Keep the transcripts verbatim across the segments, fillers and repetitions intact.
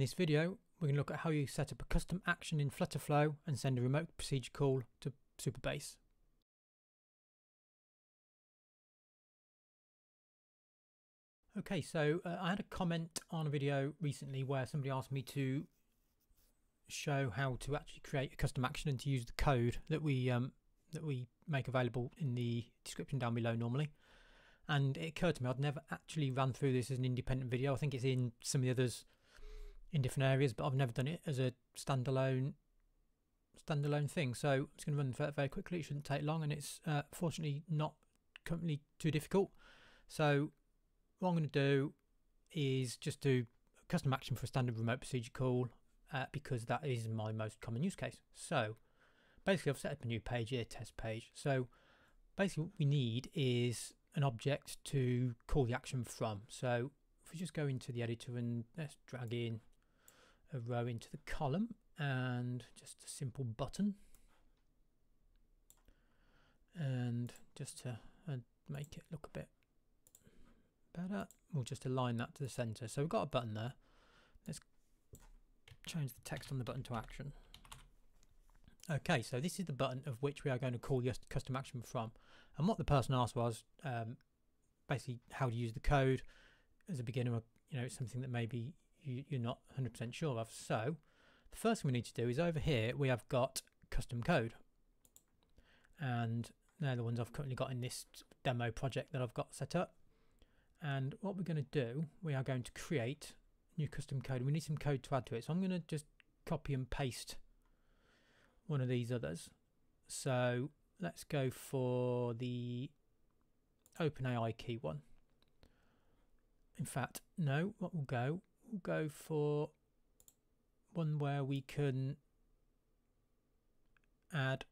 In this video, we're going to look at how you set up a custom action in Flutterflow and send a remote procedure call to Supabase. Okay, so uh, I had a comment on a video recently where somebody asked me to show how to actually create a custom action and to use the code that we um, that we make available in the description down below normally. And it occurred to me I'd never actually run through this as an independent video. I think it's in some of the others in different areas, but I've never done it as a standalone standalone thing. So I'm just going to run through that very quickly. It shouldn't take long, and it's uh, fortunately not currently too difficult. So what I'm going to do is just do a custom action for a standard remote procedure call uh, because that is my most common use case. So basically, I've set up a new page here, test page. So basically, what we need is an object to call the action from. So if we just go into the editor and let's drag in a row into the column and just a simple button, and just to uh, make it look a bit better, we'll just align that to the center. So we've got a button there. Let's change the text on the button to action. Okay, so this is the button of which we are going to call the custom action from. And what the person asked was um, basically how to use the code as a beginner. You know, it's something that maybe you, you're not one hundred percent sure of. So the first thing we need to do is over here we have got custom code, and they're the ones I've currently got in this demo project that I've got set up. And what we're going to do, we are going to create new custom code. We need some code to add to it, so I'm going to just copy and paste one of these others. So let's go for the OpenAI key one. In fact, no, what we'll go, we'll go for one where we can add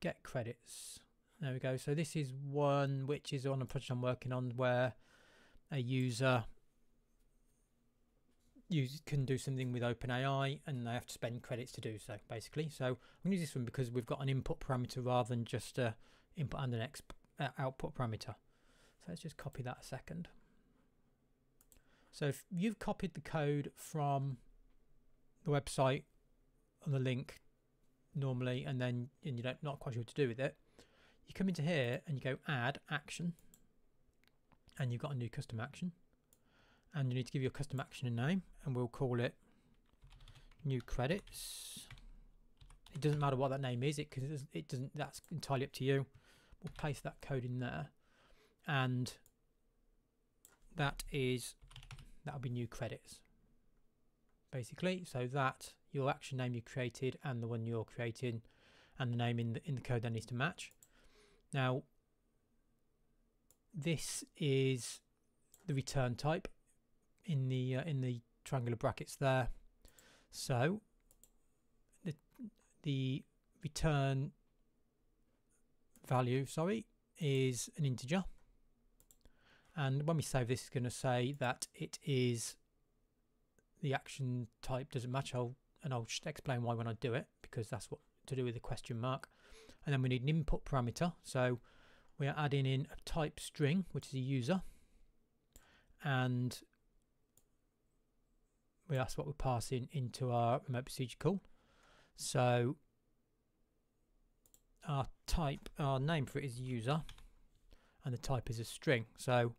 get credits. There we go. So this is one which is on a project I'm working on where a user use, can do something with OpenAI and they have to spend credits to do so, basically. So I'm going to use this one because we've got an input parameter rather than just a input and an exp, uh, output parameter. So let's just copy that a second. So if you've copied the code from the website on the link normally, and then and you don't not quite sure what to do with it, you come into here and you go add action, and you've got a new custom action, and you need to give your custom action a name, and we'll call it new credits. It doesn't matter what that name is, it because it doesn't, that's entirely up to you. We'll paste that code in there, and that is that'll be new credits basically. So that your action name you created and the one you're creating and the name in the in the code that needs to match. Now, this is the return type in the uh, in the triangular brackets there. So the the return value, sorry, is an integer. And when we save this, it's going to say that it is the action type doesn't match. I'll, and I'll just explain why when I do it, because that's what to do with the question mark. And then we need an input parameter, so we are adding in a type string, which is a user, and we that's what we're passing into our remote procedure call. So our type, our name for it is user, and the type is a string. So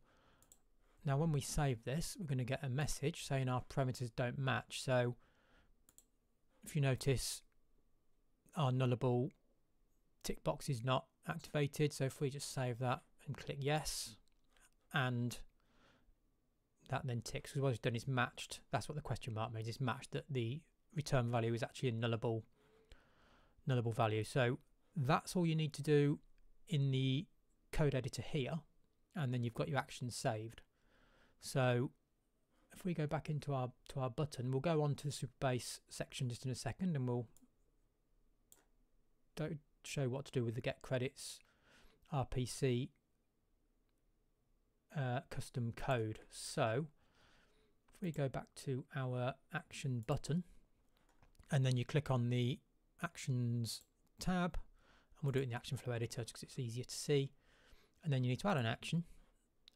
now when we save this, we're going to get a message saying our parameters don't match. So if you notice, our nullable tick box is not activated. So if we just save that and click yes, and that then ticks, because what it's done is matched. That's what the question mark means, it's matched, that the return value is actually a nullable nullable value. So that's all you need to do in the code editor here, and then you've got your action saved. So if we go back into our to our button, we'll go on to the Supabase section just in a second, and we'll don't show what to do with the get credits R P C uh, custom code. So if we go back to our action button, and then you click on the actions tab, and we'll do it in the action flow editor because it's easier to see, and then you need to add an action,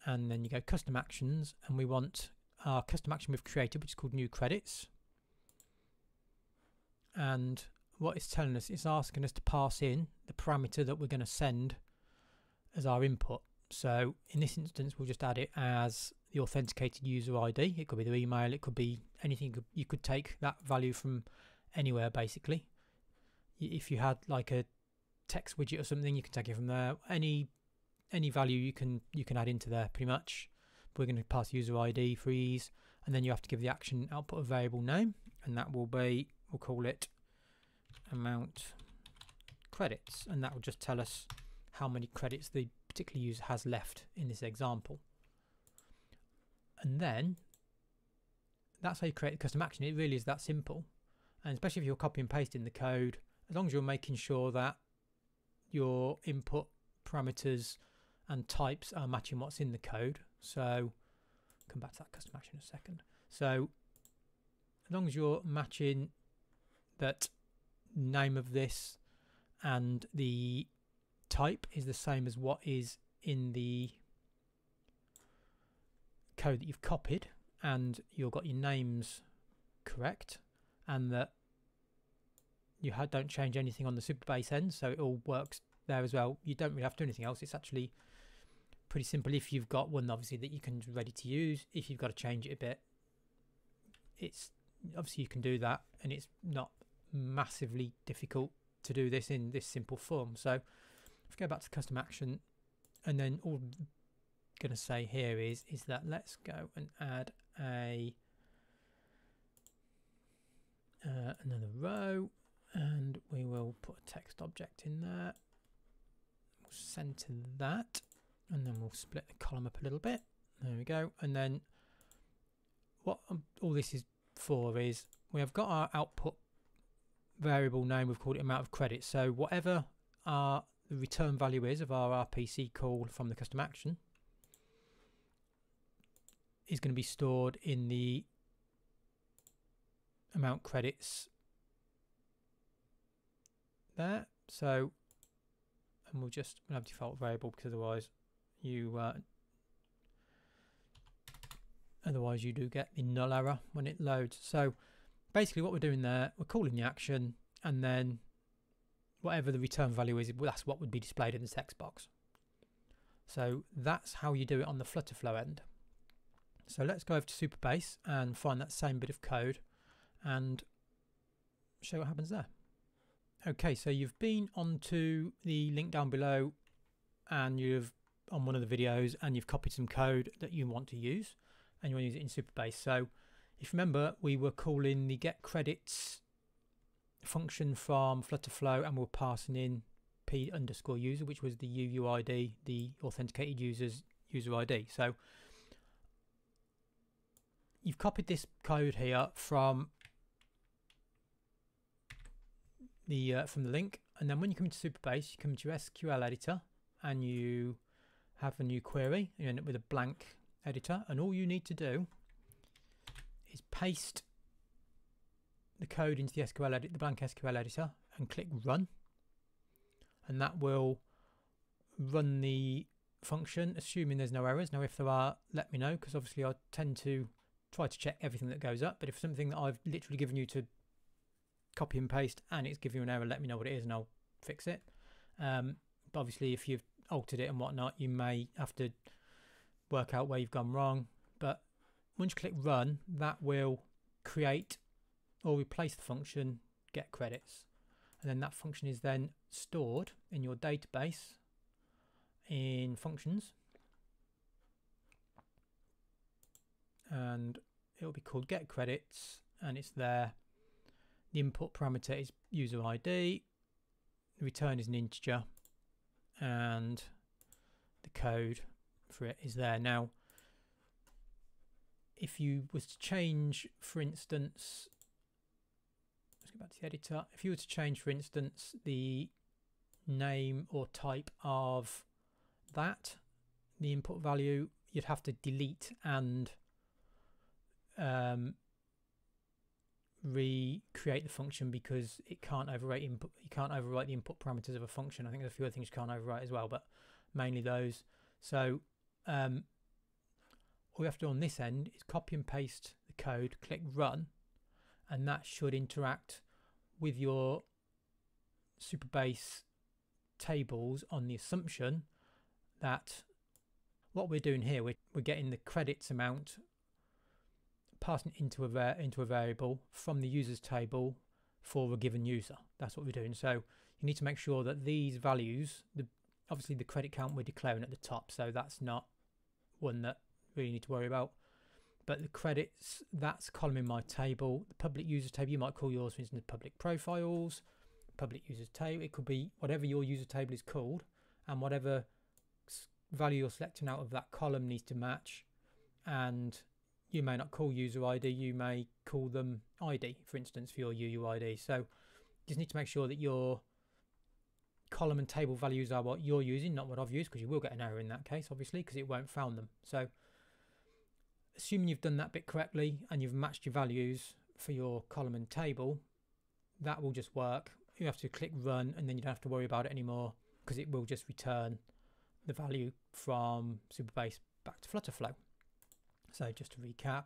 and then you go custom actions, and we want our custom action we've created, which is called new credits. And what it's telling us, it's asking us to pass in the parameter that we're going to send as our input. So in this instance, we'll just add it as the authenticated user I D. It could be their email, it could be anything. You could take that value from anywhere, basically. If you had like a text widget or something, you can take it from there. Any any value you can you can add into there, pretty much. But we're going to pass user I D for ease, and then you have to give the action output a variable name, and that will be, we'll call it amount credits, and that will just tell us how many credits the particular user has left in this example. And then that's how you create the custom action. It really is that simple. And especially if you're copy and pasting the code, as long as you're making sure that your input parameters and types are matching what's in the code. So come back to that custom action in a second. So as long as you're matching that name of this and the type is the same as what is in the code that you've copied, and you've got your names correct, and that you had, don't change anything on the Supabase end, so it all works there as well. You don't really have to do anything else. It's actually pretty simple if you've got one, obviously, that you can ready to use. If you've got to change it a bit, it's obviously you can do that, and it's not massively difficult to do this in this simple form. So if we go back to custom action, and then all I'm going to say here is is that let's go and add a uh, another row, and we will put a text object in there. We'll center that, and then we'll split the column up a little bit. There we go. And then what um, all this is for is we have got our output variable name, we've called it amount of credits. So whatever our the return value is of our R P C call from the custom action is going to be stored in the amount credits there. So, and we'll just we'll have default variable, because otherwise you uh, otherwise you do get the null error when it loads. So basically what we're doing there, we're calling the action, and then whatever the return value is, that's what would be displayed in the text box. So that's how you do it on the Flutterflow end. So let's go over to Supabase and find that same bit of code and show what happens there. Okay, so you've been onto the link down below, and you've on one of the videos, and you've copied some code that you want to use, and you want to use it in Supabase. So if you remember, we were calling the get credits function from Flutterflow, and we're passing in p underscore user, which was the U U I D, the authenticated user's user I D. So you've copied this code here from the uh, from the link, and then when you come into Supabase, you come to your S Q L editor, and you have a new query. You end up with a blank editor, and all you need to do is paste the code into the S Q L edit, the blank S Q L editor, and click run, and that will run the function, assuming there's no errors. Now if there are, let me know, because obviously I tend to try to check everything that goes up, but if something that I've literally given you to copy and paste and it's giving you an error, let me know what it is and I'll fix it. Um, but obviously if you've altered it and whatnot, you may have to work out where you've gone wrong. But once you click run, that will create or replace the function get credits, and then that function is then stored in your database in functions, and it will be called get credits, and it's there. The input parameter is user I D, the return is an integer, and the code for it is there. Now if you was to change, for instance, let's go back to the editor, if you were to change, for instance, the name or type of that, the input value, you'd have to delete and um, recreate the function, because it can't overwrite input. You can't overwrite the input parameters of a function. I think there's a few other things you can't overwrite as well, but mainly those. So um, all we have to do on this end is copy and paste the code, click run, and that should interact with your Supabase tables on the assumption that what we're doing here, we're, we're getting the credits amount, passing into a into a variable from the users table for a given user. That's what we're doing. So you need to make sure that these values, the, obviously the credit count we're declaring at the top, so that's not one that we really need to worry about. But the credits, that's column in my table. The public users table, you might call yours, for instance, public profiles, public users table. It could be whatever your user table is called, and whatever value you're selecting out of that column needs to match. And you may not call user I D, you may call them I D, for instance, for your U U I D. So you just need to make sure that your column and table values are what you're using, not what I've used, because you will get an error in that case, obviously, because it won't found them. So assuming you've done that bit correctly and you've matched your values for your column and table, that will just work. You have to click run and then you don't have to worry about it anymore, because it will just return the value from Supabase back to Flutterflow. So just to recap,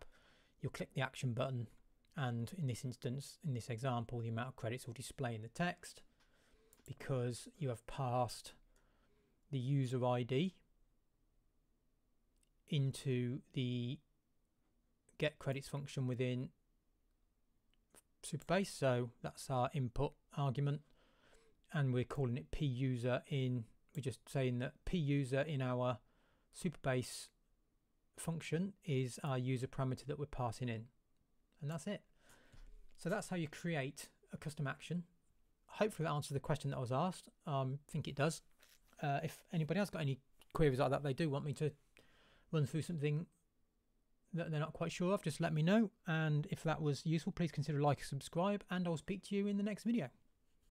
you'll click the action button, and in this instance, in this example, the amount of credits will display in the text because you have passed the user I D into the get credits function within Supabase. So that's our input argument, and we're calling it p user in, we're just saying that p user in our Supabase function is our user parameter that we're passing in, and that's it. So that's how you create a custom action. Hopefully that answers the question that I was asked. Um, I think it does. Uh, if anybody else got any queries like that, they do want me to run through something that they're not quite sure of, just let me know. And if that was useful, please consider like and subscribe, and I'll speak to you in the next video.